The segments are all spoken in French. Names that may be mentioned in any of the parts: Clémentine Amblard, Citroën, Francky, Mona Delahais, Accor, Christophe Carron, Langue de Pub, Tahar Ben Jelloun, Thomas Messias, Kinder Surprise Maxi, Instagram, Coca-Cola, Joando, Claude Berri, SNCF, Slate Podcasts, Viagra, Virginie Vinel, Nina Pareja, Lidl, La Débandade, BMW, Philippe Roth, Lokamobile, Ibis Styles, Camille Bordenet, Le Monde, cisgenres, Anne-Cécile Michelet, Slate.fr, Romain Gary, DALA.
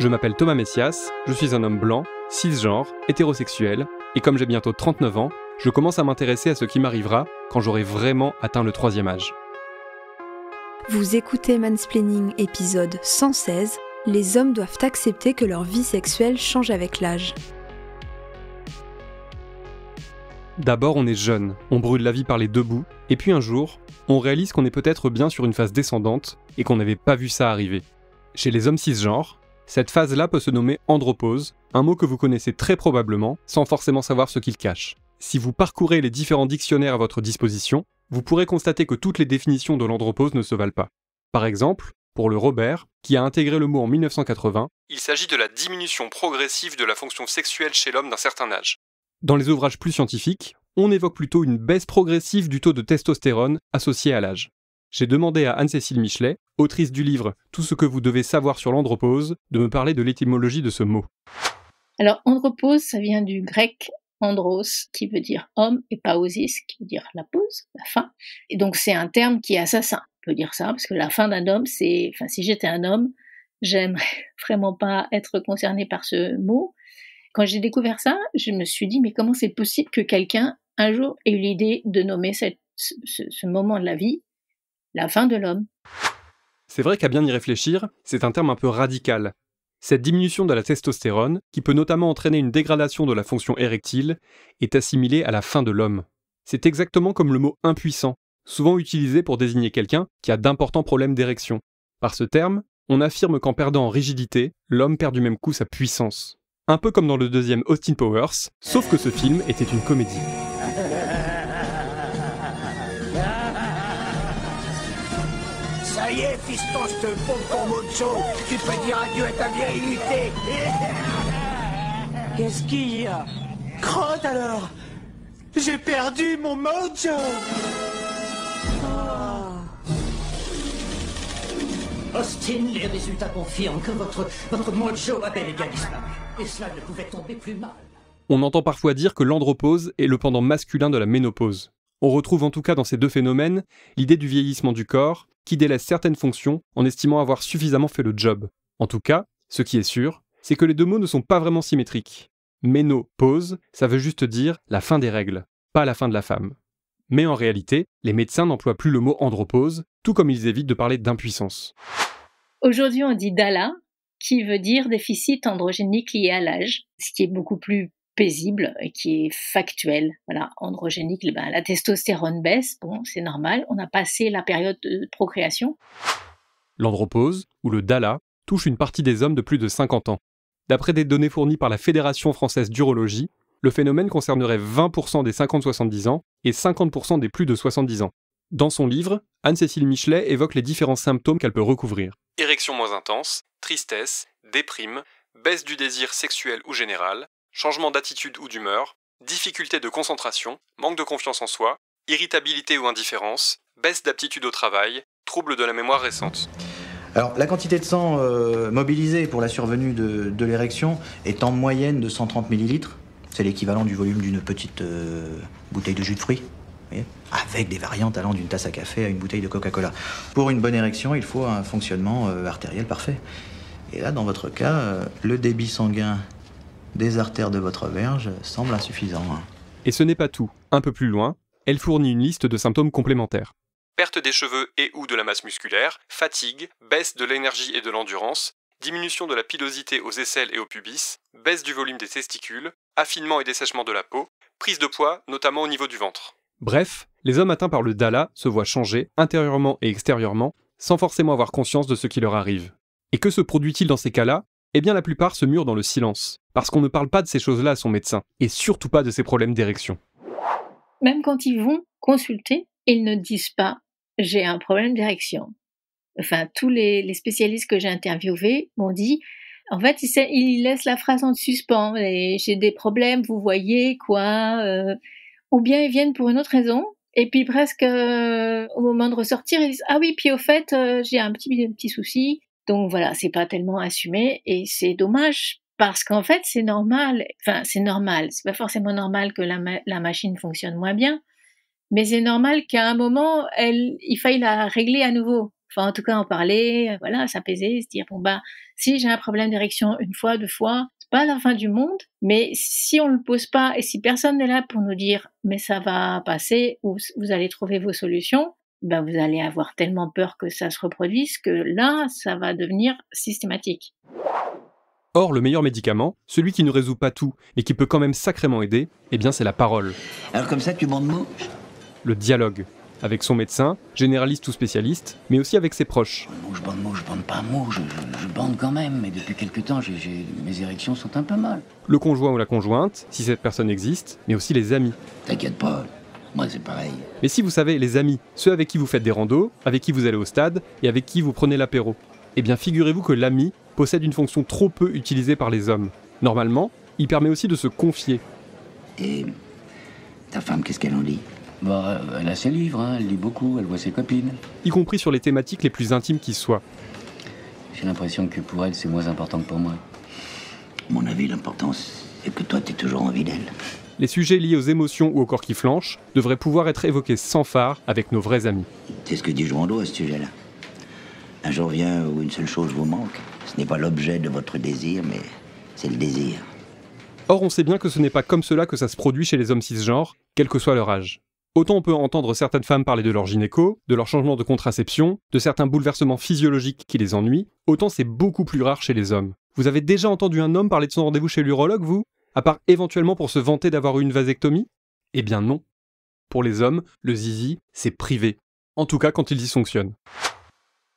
Je m'appelle Thomas Messias, je suis un homme blanc, cisgenre, hétérosexuel, et comme j'ai bientôt 39 ans, je commence à m'intéresser à ce qui m'arrivera quand j'aurai vraiment atteint le 3e âge. Vous écoutez Mansplaining épisode 116, les hommes doivent accepter que leur vie sexuelle change avec l'âge. D'abord, on est jeune, on brûle la vie par les deux bouts, et puis un jour, on réalise qu'on est peut-être bien sur une phase descendante et qu'on n'avait pas vu ça arriver. Chez les hommes cisgenres, cette phase-là peut se nommer andropause, un mot que vous connaissez très probablement sans forcément savoir ce qu'il cache. Si vous parcourez les différents dictionnaires à votre disposition, vous pourrez constater que toutes les définitions de l'andropause ne se valent pas. Par exemple, pour le Robert, qui a intégré le mot en 1980, il s'agit de la diminution progressive de la fonction sexuelle chez l'homme d'un certain âge. Dans les ouvrages plus scientifiques, on évoque plutôt une baisse progressive du taux de testostérone associé à l'âge. J'ai demandé à Anne-Cécile Michelet, autrice du livre « Tout ce que vous devez savoir sur l'andropause », de me parler de l'étymologie de ce mot. Alors, andropause, ça vient du grec andros, qui veut dire homme, et pausis, qui veut dire la pause, la fin. Et donc, c'est un terme qui est assassin. On peut dire ça, parce que la fin d'un homme, c'est... Enfin, si j'étais un homme, j'aimerais vraiment pas être concernée par ce mot. Quand j'ai découvert ça, je me suis dit, mais comment c'est possible que quelqu'un, un jour, ait eu l'idée de nommer ce moment de la vie la fin de l'homme? C'est vrai qu'à bien y réfléchir, c'est un terme un peu radical. Cette diminution de la testostérone, qui peut notamment entraîner une dégradation de la fonction érectile, est assimilée à la fin de l'homme. C'est exactement comme le mot « impuissant », souvent utilisé pour désigner quelqu'un qui a d'importants problèmes d'érection. Par ce terme, on affirme qu'en perdant en rigidité, l'homme perd du même coup sa puissance. Un peu comme dans le deuxième Austin Powers, sauf que ce film était une comédie. Ça y est, fiston, je te pompe ton mot de chaud. Tu peux dire adieu à ta virilité. Qu'est-ce qu'il y a? Crotte alors? J'ai perdu mon mojo. Austin, les résultats confirment que votre mojo a bel et bien disparu. Et cela ne pouvait tomber plus mal. On entend parfois dire que l'andropause est le pendant masculin de la ménopause. On retrouve en tout cas dans ces deux phénomènes l'idée du vieillissement du corps qui délaisse certaines fonctions en estimant avoir suffisamment fait le job. En tout cas, ce qui est sûr, c'est que les deux mots ne sont pas vraiment symétriques. Ménopause, ça veut juste dire la fin des règles, pas la fin de la femme. Mais en réalité, les médecins n'emploient plus le mot andropause, tout comme ils évitent de parler d'impuissance. Aujourd'hui, on dit DALA, qui veut dire déficit androgénique lié à l'âge, ce qui est beaucoup plus paisible et qui est factuel. Voilà, androgénique, ben, la testostérone baisse, bon, c'est normal, on a passé la période de procréation. L'andropause, ou le DALA, touche une partie des hommes de plus de 50 ans. D'après des données fournies par la Fédération française d'urologie, le phénomène concernerait 20% des 50-70 ans et 50% des plus de 70 ans. Dans son livre, Anne-Cécile Michelet évoque les différents symptômes qu'elle peut recouvrir. Érection moins intense, tristesse, déprime, baisse du désir sexuel ou général, changement d'attitude ou d'humeur, difficulté de concentration, manque de confiance en soi, irritabilité ou indifférence, baisse d'aptitude au travail, trouble de la mémoire récente. Alors, la quantité de sang mobilisée pour la survenue de l'érection est en moyenne de 130 ml. C'est l'équivalent du volume d'une petite bouteille de jus de fruits, vous voyez, avec des variantes allant d'une tasse à café à une bouteille de Coca-Cola. Pour une bonne érection, il faut un fonctionnement artériel parfait. Et là, dans votre cas, le débit sanguin des artères de votre verge semble insuffisant. Et ce n'est pas tout. Un peu plus loin, elle fournit une liste de symptômes complémentaires. Perte des cheveux et ou de la masse musculaire, fatigue, baisse de l'énergie et de l'endurance, diminution de la pilosité aux aisselles et aux pubis, baisse du volume des testicules, affinement et dessèchement de la peau, prise de poids, notamment au niveau du ventre. Bref, les hommes atteints par le DALA se voient changer, intérieurement et extérieurement, sans forcément avoir conscience de ce qui leur arrive. Et que se produit-il dans ces cas-là? Eh bien la plupart se murent dans le silence, parce qu'on ne parle pas de ces choses-là à son médecin, et surtout pas de ces problèmes d'érection. Même quand ils vont consulter, ils ne disent pas « j'ai un problème d'érection ». Enfin, tous les spécialistes que j'ai interviewés m'ont dit, en fait, ils laissent la phrase en suspens, et j'ai des problèmes, vous voyez, quoi. Ou bien ils viennent pour une autre raison, et puis presque au moment de ressortir, ils disent, ah oui, puis au fait, j'ai un petit souci. Donc voilà, c'est pas tellement assumé, et c'est dommage, parce qu'en fait, c'est normal. Enfin, c'est normal, c'est pas forcément normal que la machine fonctionne moins bien, mais c'est normal qu'à un moment, il faille la régler à nouveau. Enfin, en tout cas, en parler, voilà, s'apaiser, se dire, bon, bah, si j'ai un problème d'érection une fois, deux fois, c'est pas la fin du monde, mais si on le pose pas et si personne n'est là pour nous dire, mais ça va passer ou vous allez trouver vos solutions, ben, vous allez avoir tellement peur que ça se reproduise que là, ça va devenir systématique. Or, le meilleur médicament, celui qui ne résout pas tout et qui peut quand même sacrément aider, eh bien, c'est la parole. Alors comme ça, tu m'en manges ? Le dialogue. Avec son médecin, généraliste ou spécialiste, mais aussi avec ses proches. Je bande quand même, mais depuis quelques temps, mes érections sont un peu mal. Le conjoint ou la conjointe, si cette personne existe, mais aussi les amis. T'inquiète pas, moi c'est pareil. Mais si vous savez, les amis, ceux avec qui vous faites des randos, avec qui vous allez au stade, et avec qui vous prenez l'apéro, eh bien figurez-vous que l'ami possède une fonction trop peu utilisée par les hommes. Normalement, il permet aussi de se confier. Et ta femme, qu'est-ce qu'elle en dit ? Bah, elle a ses livres, hein, elle lit beaucoup, elle voit ses copines. Y compris sur les thématiques les plus intimes qui soient. J'ai l'impression que pour elle, c'est moins important que pour moi. Mon avis, l'importance, c'est que toi, t'es toujours envie d'elle. Les sujets liés aux émotions ou au corps qui flanche devraient pouvoir être évoqués sans phare avec nos vrais amis. C'est ce que dit Joando à ce sujet-là. Un jour vient où une seule chose vous manque. Ce n'est pas l'objet de votre désir, mais c'est le désir. Or, on sait bien que ce n'est pas comme cela que ça se produit chez les hommes cisgenres, quel que soit leur âge. Autant on peut entendre certaines femmes parler de leur gynéco, de leur changement de contraception, de certains bouleversements physiologiques qui les ennuient, autant c'est beaucoup plus rare chez les hommes. Vous avez déjà entendu un homme parler de son rendez-vous chez l'urologue, vous ? À part éventuellement pour se vanter d'avoir eu une vasectomie ? Eh bien non. Pour les hommes, le zizi, c'est privé. En tout cas quand ils y fonctionnent.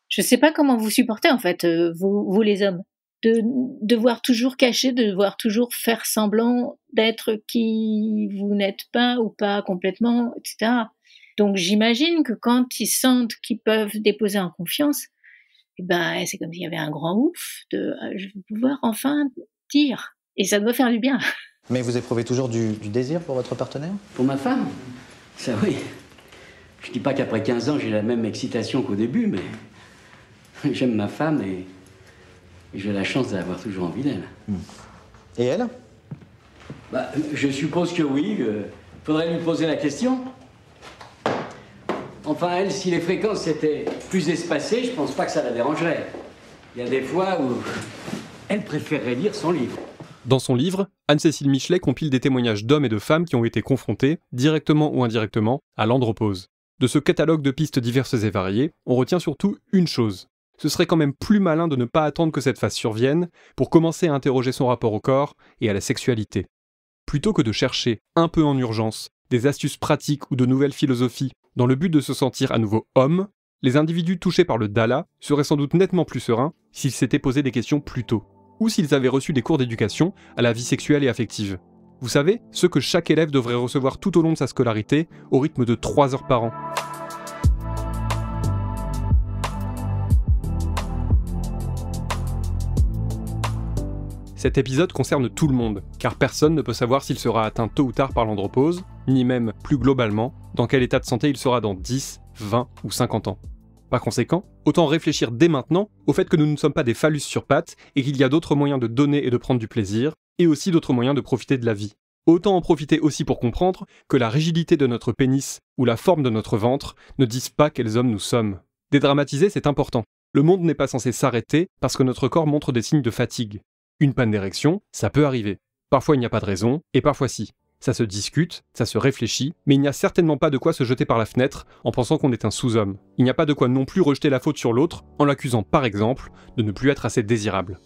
Je sais pas comment vous supportez en fait, vous les hommes. De devoir toujours cacher, de devoir toujours faire semblant d'être qui vous n'êtes pas ou pas complètement, etc. Donc j'imagine que quand ils sentent qu'ils peuvent déposer en confiance, eh ben, c'est comme s'il y avait un grand ouf de « je vais pouvoir enfin dire ». Et ça doit faire du bien. Mais vous éprouvez toujours du désir pour votre partenaire ? Pour ma femme ? Ça oui. Je dis pas qu'après 15 ans j'ai la même excitation qu'au début, mais j'aime ma femme et... j'ai la chance d'avoir toujours envie d'elle. Et elle ? Bah, je suppose que oui. Faudrait lui poser la question. Enfin, elle, si les fréquences étaient plus espacées, je pense pas que ça la dérangerait. Il y a des fois où elle préférerait lire son livre. Dans son livre, Anne-Cécile Michelet compile des témoignages d'hommes et de femmes qui ont été confrontés, directement ou indirectement, à l'andropause. De ce catalogue de pistes diverses et variées, on retient surtout une chose. Ce serait quand même plus malin de ne pas attendre que cette phase survienne pour commencer à interroger son rapport au corps et à la sexualité. Plutôt que de chercher, un peu en urgence, des astuces pratiques ou de nouvelles philosophies dans le but de se sentir à nouveau homme, les individus touchés par le DALA seraient sans doute nettement plus sereins s'ils s'étaient posé des questions plus tôt, ou s'ils avaient reçu des cours d'éducation à la vie sexuelle et affective. Vous savez, ceux que chaque élève devrait recevoir tout au long de sa scolarité au rythme de 3 heures par an. Cet épisode concerne tout le monde, car personne ne peut savoir s'il sera atteint tôt ou tard par l'andropause, ni même, plus globalement, dans quel état de santé il sera dans 10, 20 ou 50 ans. Par conséquent, autant réfléchir dès maintenant au fait que nous ne sommes pas des phallus sur pattes et qu'il y a d'autres moyens de donner et de prendre du plaisir, et aussi d'autres moyens de profiter de la vie. Autant en profiter aussi pour comprendre que la rigidité de notre pénis ou la forme de notre ventre ne disent pas quels hommes nous sommes. Dédramatiser, c'est important. Le monde n'est pas censé s'arrêter parce que notre corps montre des signes de fatigue. Une panne d'érection, ça peut arriver. Parfois il n'y a pas de raison, et parfois si. Ça se discute, ça se réfléchit, mais il n'y a certainement pas de quoi se jeter par la fenêtre en pensant qu'on est un sous-homme. Il n'y a pas de quoi non plus rejeter la faute sur l'autre en l'accusant par exemple de ne plus être assez désirable.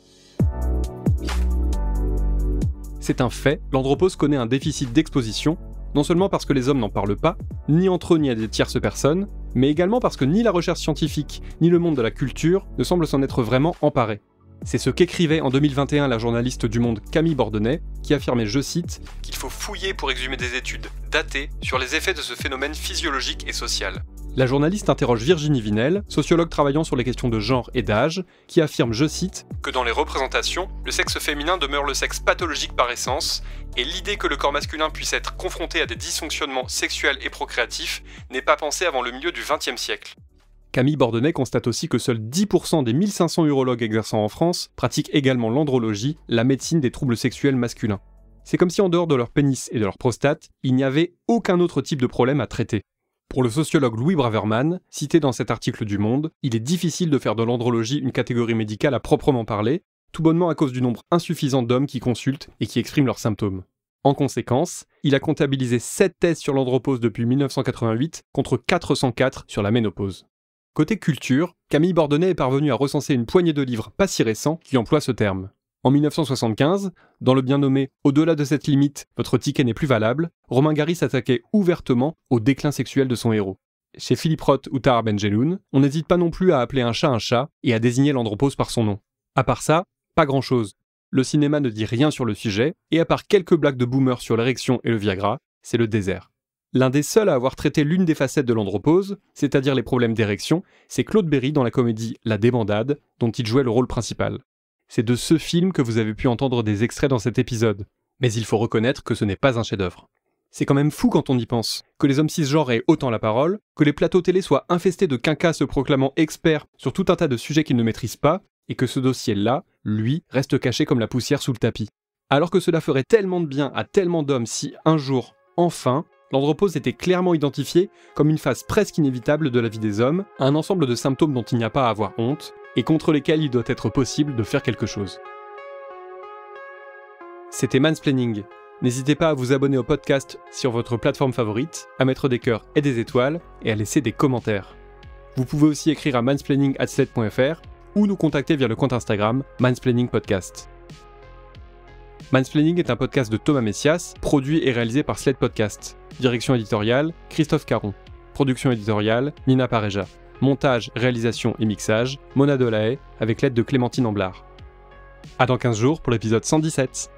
C'est un fait, l'andropause connaît un déficit d'exposition, non seulement parce que les hommes n'en parlent pas, ni entre eux ni à des tierces personnes, mais également parce que ni la recherche scientifique, ni le monde de la culture ne semblent s'en être vraiment emparés. C'est ce qu'écrivait en 2021 la journaliste du Monde Camille Bordenet, qui affirmait, je cite, « qu'il faut fouiller pour exhumer des études datées sur les effets de ce phénomène physiologique et social ». La journaliste interroge Virginie Vinel, sociologue travaillant sur les questions de genre et d'âge, qui affirme, je cite, « que dans les représentations, le sexe féminin demeure le sexe pathologique par essence, et l'idée que le corps masculin puisse être confronté à des dysfonctionnements sexuels et procréatifs n'est pas pensée avant le milieu du XXe siècle ». Camille Bordenet constate aussi que seuls 10% des 1500 urologues exerçant en France pratiquent également l'andrologie, la médecine des troubles sexuels masculins. C'est comme si en dehors de leur pénis et de leur prostate, il n'y avait aucun autre type de problème à traiter. Pour le sociologue Louis Braverman, cité dans cet article du Monde, il est difficile de faire de l'andrologie une catégorie médicale à proprement parler, tout bonnement à cause du nombre insuffisant d'hommes qui consultent et qui expriment leurs symptômes. En conséquence, il a comptabilisé 7 thèses sur l'andropause depuis 1988 contre 404 sur la ménopause. Côté culture, Camille Bordenet est parvenue à recenser une poignée de livres pas si récents qui emploient ce terme. En 1975, dans le bien nommé « Au-delà de cette limite, votre ticket n'est plus valable », Romain Gary s'attaquait ouvertement au déclin sexuel de son héros. Chez Philippe Roth ou Tahar Ben Jelloun, on n'hésite pas non plus à appeler un chat et à désigner l'andropause par son nom. À part ça, pas grand-chose. Le cinéma ne dit rien sur le sujet, et à part quelques blagues de boomers sur l'érection et le Viagra, c'est le désert. L'un des seuls à avoir traité l'une des facettes de l'andropause, c'est-à-dire les problèmes d'érection, c'est Claude Berri dans la comédie La Débandade, dont il jouait le rôle principal. C'est de ce film que vous avez pu entendre des extraits dans cet épisode, mais il faut reconnaître que ce n'est pas un chef-d'œuvre. C'est quand même fou quand on y pense, que les hommes cisgenres aient autant la parole, que les plateaux télé soient infestés de quinquas se proclamant experts sur tout un tas de sujets qu'ils ne maîtrisent pas, et que ce dossier-là, lui, reste caché comme la poussière sous le tapis. Alors que cela ferait tellement de bien à tellement d'hommes si, un jour, enfin, l'andropause était clairement identifiée comme une phase presque inévitable de la vie des hommes, un ensemble de symptômes dont il n'y a pas à avoir honte, et contre lesquels il doit être possible de faire quelque chose. C'était Mansplaining. N'hésitez pas à vous abonner au podcast sur votre plateforme favorite, à mettre des cœurs et des étoiles, et à laisser des commentaires. Vous pouvez aussi écrire à mansplaining@slate.fr, ou nous contacter via le compte Instagram Mansplaining Podcast. Mansplaining est un podcast de Thomas Messias, produit et réalisé par Slate Podcasts. Direction éditoriale, Christophe Carron. Production éditoriale, Nina Pareja. Montage, réalisation et mixage, Mona Delahais, avec l'aide de Clémentine Amblard. À dans 15 jours pour l'épisode 117.